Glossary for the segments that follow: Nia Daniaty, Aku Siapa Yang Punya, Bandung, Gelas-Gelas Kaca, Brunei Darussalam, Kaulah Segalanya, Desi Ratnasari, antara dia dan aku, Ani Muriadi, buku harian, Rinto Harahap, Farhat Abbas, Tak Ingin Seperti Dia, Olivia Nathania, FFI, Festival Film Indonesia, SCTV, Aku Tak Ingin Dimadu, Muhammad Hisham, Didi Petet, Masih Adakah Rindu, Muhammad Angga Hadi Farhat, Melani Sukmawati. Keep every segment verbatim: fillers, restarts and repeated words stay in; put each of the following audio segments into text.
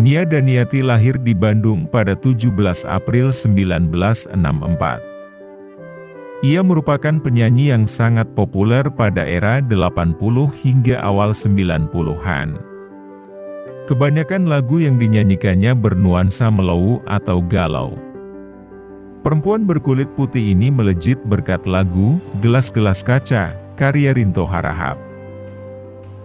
Nia Daniaty lahir di Bandung pada tujuh belas April seribu sembilan ratus enam puluh empat. Ia merupakan penyanyi yang sangat populer pada era delapan puluh hingga awal sembilan puluhan. Kebanyakan lagu yang dinyanyikannya bernuansa mellow atau galau. Perempuan berkulit putih ini melejit berkat lagu Gelas-Gelas Kaca, karya Rinto Harahap.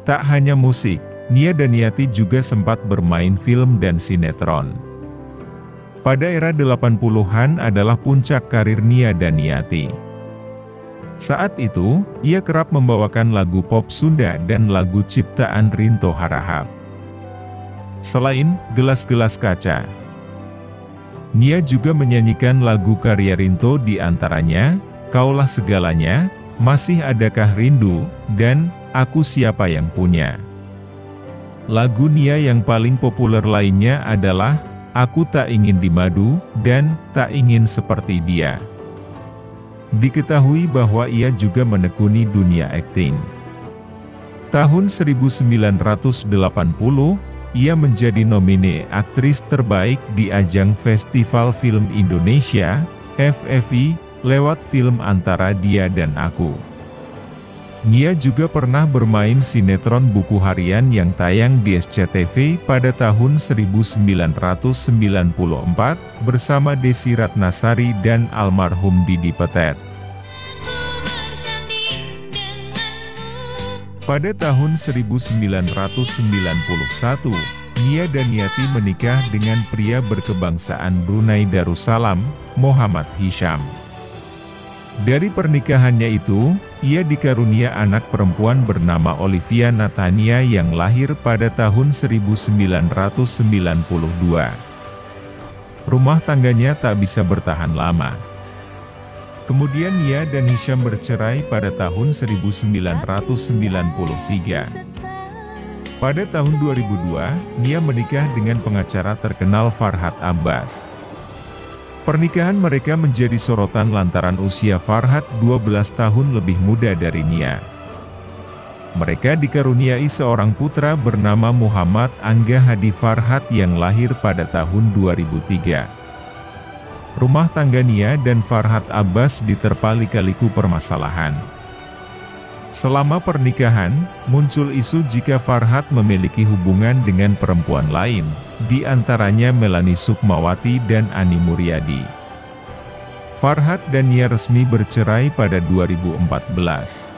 Tak hanya musik, Nia Daniaty juga sempat bermain film dan sinetron. Pada era delapan puluhan adalah puncak karir Nia Daniaty. Saat itu, ia kerap membawakan lagu pop Sunda dan lagu ciptaan Rinto Harahap. Selain Gelas-Gelas Kaca, Nia juga menyanyikan lagu karya Rinto di antaranya Kaulah Segalanya, Masih Adakah Rindu, dan Aku Siapa Yang Punya. Lagu Nia yang paling populer lainnya adalah Aku Tak Ingin Dimadu dan Tak Ingin Seperti Dia. Diketahui bahwa ia juga menekuni dunia akting. Tahun seribu sembilan ratus delapan puluh, ia menjadi nomine aktris terbaik di ajang Festival Film Indonesia (F F I) lewat film Antara Dia dan Aku. Nia juga pernah bermain sinetron Buku Harian yang tayang di S C T V pada tahun seribu sembilan ratus sembilan puluh empat bersama Desi Ratnasari dan almarhum Didi Petet. Pada tahun seribu sembilan ratus sembilan puluh satu, Nia Daniaty menikah dengan pria berkebangsaan Brunei Darussalam, Muhammad Hisham. Dari pernikahannya itu, ia dikarunia anak perempuan bernama Olivia Nathania yang lahir pada tahun seribu sembilan ratus sembilan puluh dua. Rumah tangganya tak bisa bertahan lama. Kemudian Nia dan Hisham bercerai pada tahun seribu sembilan ratus sembilan puluh tiga. Pada tahun dua ribu dua, Nia menikah dengan pengacara terkenal Farhat Abbas. Pernikahan mereka menjadi sorotan lantaran usia Farhat dua belas tahun lebih muda dari Nia. Mereka dikaruniai seorang putra bernama Muhammad Angga Hadi Farhat yang lahir pada tahun dua ribu tiga. Rumah tangga Nia dan Farhat Abbas diterpa lika-liku permasalahan. Selama pernikahan, muncul isu jika Farhat memiliki hubungan dengan perempuan lain, di antaranya Melani Sukmawati dan Ani Muriadi. Farhat dan Nia resmi bercerai pada dua ribu empat belas.